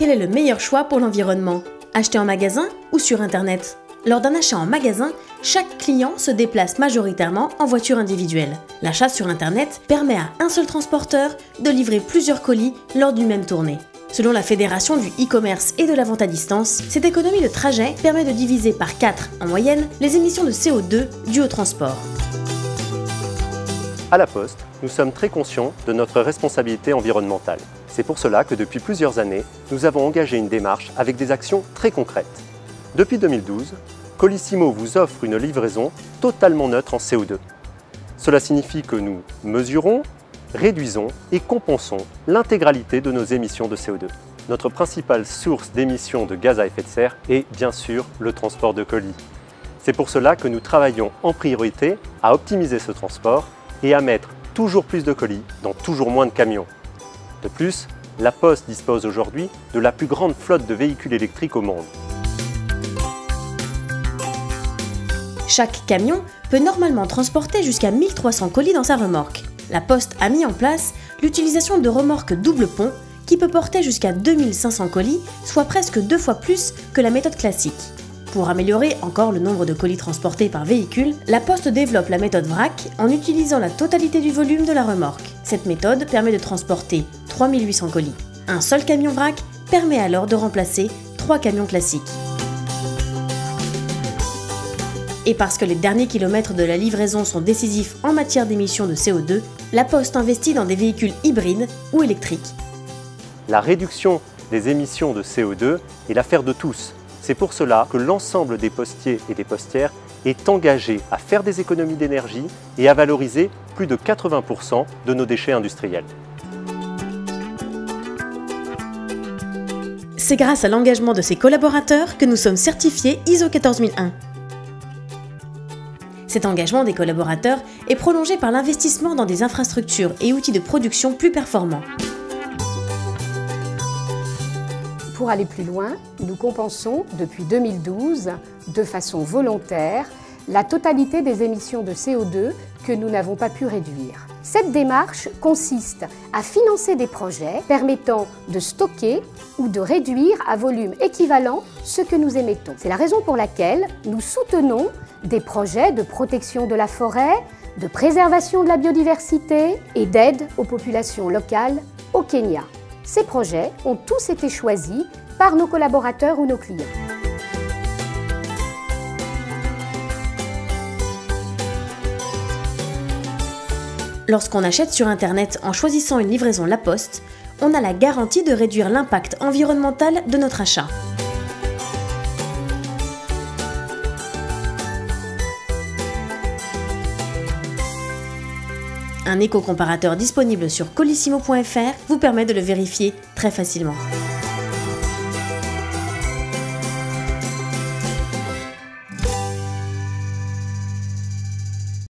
quel est le meilleur choix pour l'environnement? Acheter en magasin ou sur Internet? Lors d'un achat en magasin, chaque client se déplace majoritairement en voiture individuelle. L'achat sur Internet permet à un seul transporteur de livrer plusieurs colis lors d'une même tournée. Selon la Fédération du e-commerce et de la vente à distance, cette économie de trajet permet de diviser par 4 en moyenne les émissions de CO2 dues au transport. À La Poste, nous sommes très conscients de notre responsabilité environnementale. C'est pour cela que depuis plusieurs années, nous avons engagé une démarche avec des actions très concrètes. Depuis 2012, Colissimo vous offre une livraison totalement neutre en CO2. Cela signifie que nous mesurons, réduisons et compensons l'intégralité de nos émissions de CO2. Notre principale source d'émissions de gaz à effet de serre est bien sûr le transport de colis. C'est pour cela que nous travaillons en priorité à optimiser ce transport et à mettre toujours plus de colis dans toujours moins de camions. De plus, La Poste dispose aujourd'hui de la plus grande flotte de véhicules électriques au monde. Chaque camion peut normalement transporter jusqu'à 1300 colis dans sa remorque. La Poste a mis en place l'utilisation de remorques double pont qui peut porter jusqu'à 2500 colis, soit presque 2 fois plus que la méthode classique. Pour améliorer encore le nombre de colis transportés par véhicule, La Poste développe la méthode VRAC en utilisant la totalité du volume de la remorque. Cette méthode permet de transporter 3800 colis. Un seul camion VRAC permet alors de remplacer 3 camions classiques. Et parce que les derniers kilomètres de la livraison sont décisifs en matière d'émissions de CO2, La Poste investit dans des véhicules hybrides ou électriques. La réduction des émissions de CO2 est l'affaire de tous. C'est pour cela que l'ensemble des postiers et des postières est engagé à faire des économies d'énergie et à valoriser plus de 80% de nos déchets industriels. C'est grâce à l'engagement de ses collaborateurs que nous sommes certifiés ISO 14001. Cet engagement des collaborateurs est prolongé par l'investissement dans des infrastructures et outils de production plus performants. Pour aller plus loin, nous compensons depuis 2012, de façon volontaire, la totalité des émissions de CO2 que nous n'avons pas pu réduire. Cette démarche consiste à financer des projets permettant de stocker ou de réduire à volume équivalent ce que nous émettons. C'est la raison pour laquelle nous soutenons des projets de protection de la forêt, de préservation de la biodiversité et d'aide aux populations locales au Kenya. Ces projets ont tous été choisis par nos collaborateurs ou nos clients. Lorsqu'on achète sur Internet en choisissant une livraison La Poste, on a la garantie de réduire l'impact environnemental de notre achat. Un éco-comparateur disponible sur colissimo.fr vous permet de le vérifier très facilement.